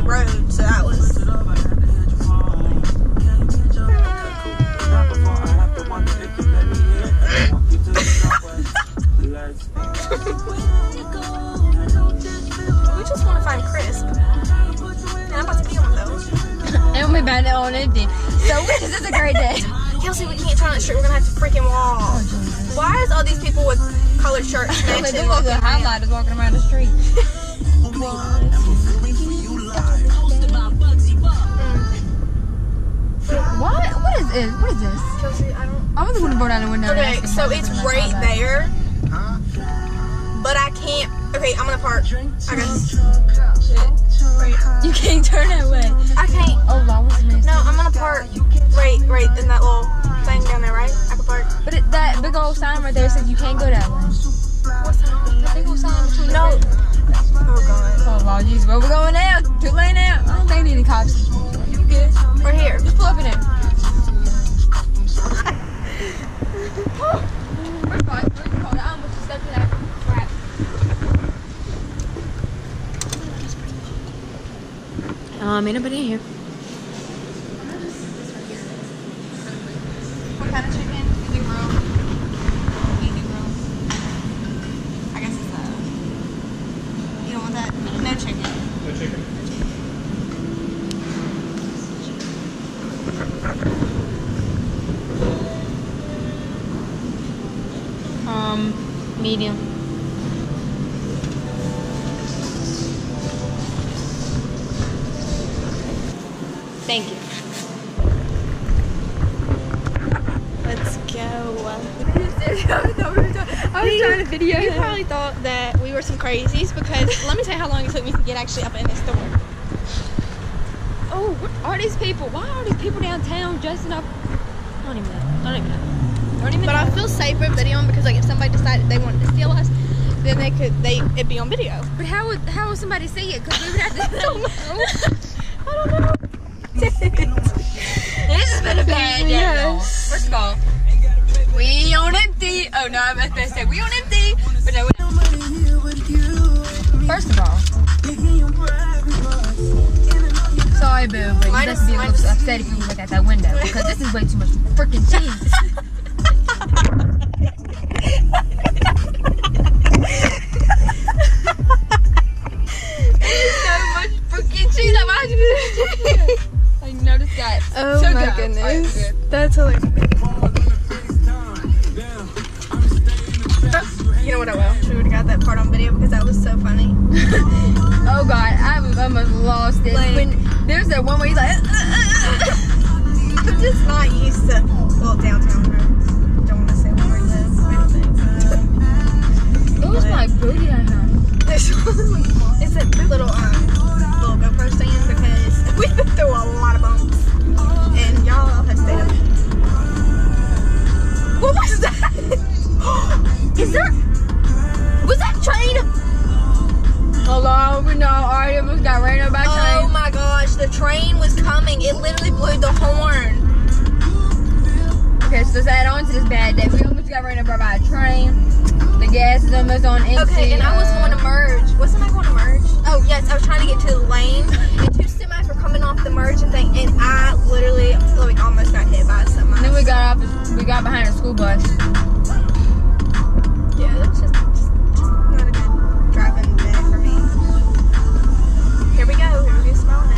straight road, so that was we just want to find crisp, and I'm about to be on those. And we found it on it. So this is a great day. Kelsey, we can't turn on the shirt. We're gonna have to freaking walk. Why is all these people with colored shirts? They look like the highlighters walking around the street. What is this? What is this? Kelsey, I don't. I'm just gonna go down the window. Okay, so it's right there. But I can't. Okay, I'm gonna park. I guess. Wait. You can't turn that way. I can't. Oh, I was missing. No, I'm gonna park. Right, right in that little thing down there, right? I can park. But it, that big old sign right there says you can't go that way. What sign? That big old sign between. No. Oh God. Oh Lord, jeez, where we going now? Too late now. I don't think any cops. You good? We're here. Just pull up in there. We're fine. We're cold. I almost stepped in that. Ain't nobody in here. What kind of chicken? Is it grilled? Easy grilled. I guess it's a... You don't want that? No chicken. No chicken. No chicken. Medium. Thank you. Let's go. I was trying to video him. You probably thought that we were some crazies because let me tell you how long it took me to get actually up in this store. Oh, what are these people? Why are these people downtown dressing up? I don't even know. But I feel safer videoing because like if somebody decided they wanted to steal us, then they could. It'd be on video. But how would somebody see it? Because we would have to. I don't know. This has been a bad day, y'all. First of all, we on empty. Oh no, I was about to say we on empty, but no. First of all, sorry, boo, but you just be a little upset if you look at that window because this is way too much freaking cheese. Oh so my goodness, that's hilarious. You know what I will? We would have got that part on video because that was so funny. Oh God, I almost lost it. Like, when there's that one where he's like, I'm just not used to well downtown. I don't want to say where he lives or anything. It was my booty I had. It's a little GoPro stand because we've been through a lot of bones. And y'all have stayed up. What was that? Was that train? Hello, no, I almost got ran over by a train. Oh my gosh, the train was coming. It literally blew the horn. Okay, so let's add on to this bad day. We almost got ran over by a train. The gas is almost on empty. Okay, and I was going to merge. Wasn't I going to merge? Oh yes, I was trying to get to the lane. Coming off the merge and thing, and I literally like almost got hit by something else. Then we got off. We got behind a school bus. Yeah, that was just not a good driving day for me. Here we go. Here we go. Smelling it.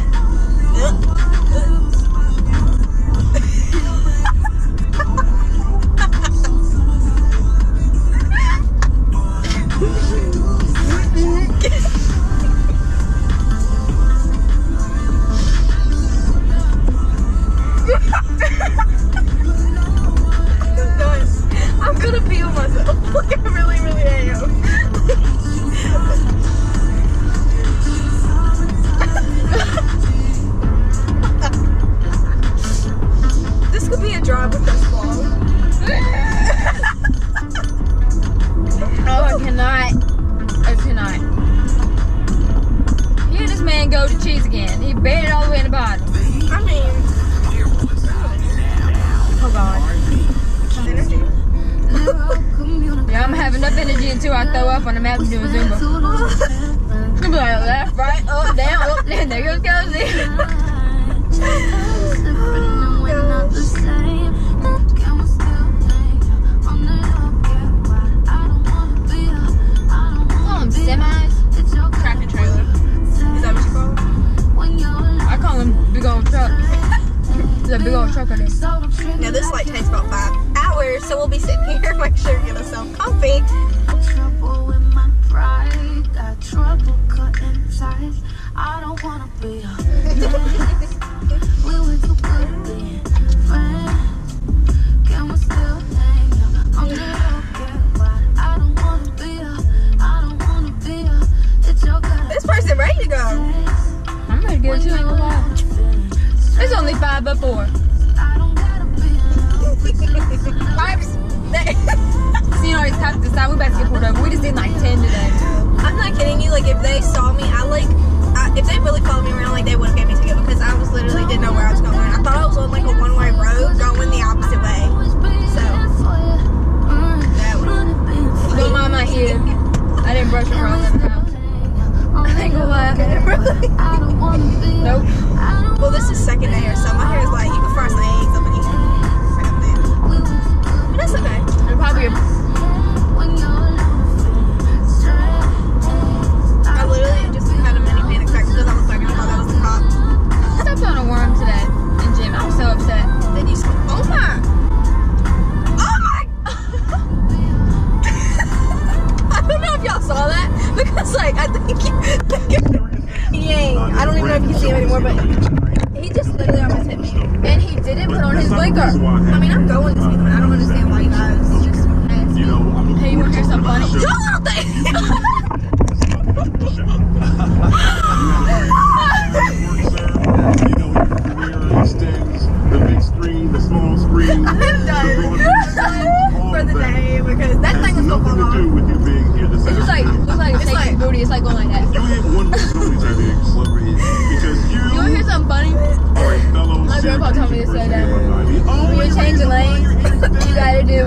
There you go. a big old chocolate. Now this light takes about 5 hours, so we'll be sitting here, make sure we get us some coffee. Trouble with my pride, got trouble cutting ties. I don't wanna be a friend. We were too good being friends. Can we still hang out? I'm gonna get why I don't wanna be a, it's your girl. This person ready to go. I'm ready to get a while. It's only 5 but 4. I don't gotta be. See, you already tapped this out. We about to get pulled over. We just did like 10 today. I'm not kidding you. Like, if they saw me, if they really followed me around, like, they would have gave me a ticket because I was literally didn't know where I was going. I thought I was on like a one-way road going the opposite way. So that would go on my ear. I didn't brush around that house. I ain't gonna lie. I don't wanna be. Nope. Well, this is second day or so. My hair is like, you can first lay somebody here. But that's okay. And probably I literally just had a mini panic attack because I was talking about that was the cop. I stepped on a worm today in gym. I was so upset. Then you said, oh my. Oh my. I don't know if y'all saw that. Because, like, I think Yang, I don't even know if you can see him anymore, but he just literally almost hit me. And he didn't put on his blinker. I mean, I'm going to speed limit. I don't understand why you guys just ask me, hey, you want to hear something funny? Y'all out there! I'm done for the day because that thing is so fun. It's like booty, it's like going like that. You have one booty type of celebrity because you wanna hear something funny? My grandpa told me to say that. When you change the lanes, you gotta do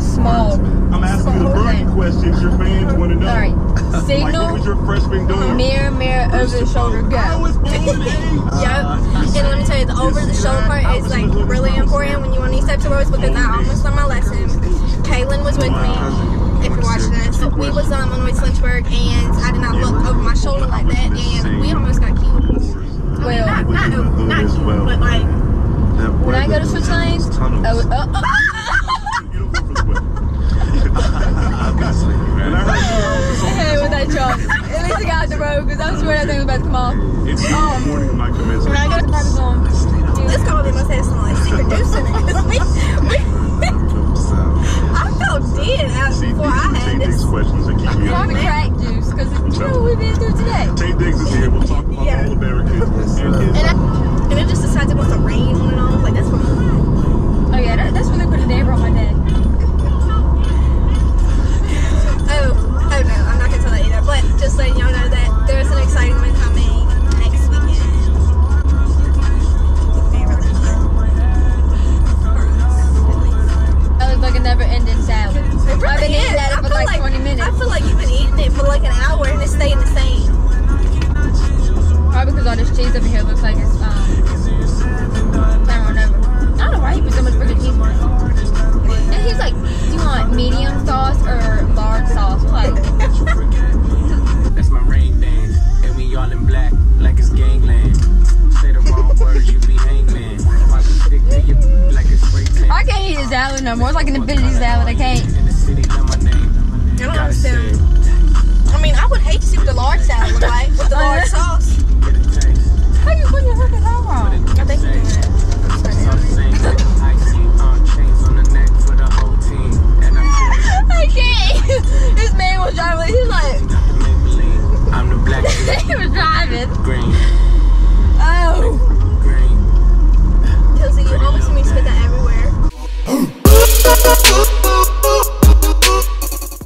small. I'm asking you the burning questions your fans wanna know. Alright. Signal, mirror, mirror, over the shoulder, go. Yep. And let me tell you, the over the shoulder part is like really important when you want these types of roads because I almost learned my lesson. Kaylin was with me. If you're watching us, we was on the way to Lynchburg, and I did not look over my shoulder like that, and we almost got killed. Well, not killed, but like when I go to switch lanes, hey, with that truck. At least I got the road because I swear that thing was about to come off. When I go to private zone, this call me must have some like secret juice in it because I felt dead before I had this. I'm on crack juice because it's what we've been through today. Tate Diggs is here. We'll talk about all the barricades. And it just decides it wants to rain on and on. Like, that's what I'm doing. Oh, yeah, that's when they put a neighbor on my dad. Oh, no, I'm not going to tell that either. But just letting y'all know that there's an exciting one coming. Like a never-ending salad. It really I've been eating that for like 20 minutes. I feel like you've been eating it for like an hour and it's staying the same. Probably because all this cheese over here looks like it's I don't know why he put so much freaking cheese on it. And he's like, do you want medium sauce or large sauce? Like, that's my rain dance, and we all in black, like it's gangland. Say the wrong words, you be hangman. Why we stick to you like it's straight. I can't eat a salad no more. It's like an infinity salad. I can't. I don't understand. I mean, I would hate to see what the large salad was like with the large sauce. How you putting your freaking arm on? I think you did that. I can't. This man was driving. He was like. I'm the black. He was driving. Green.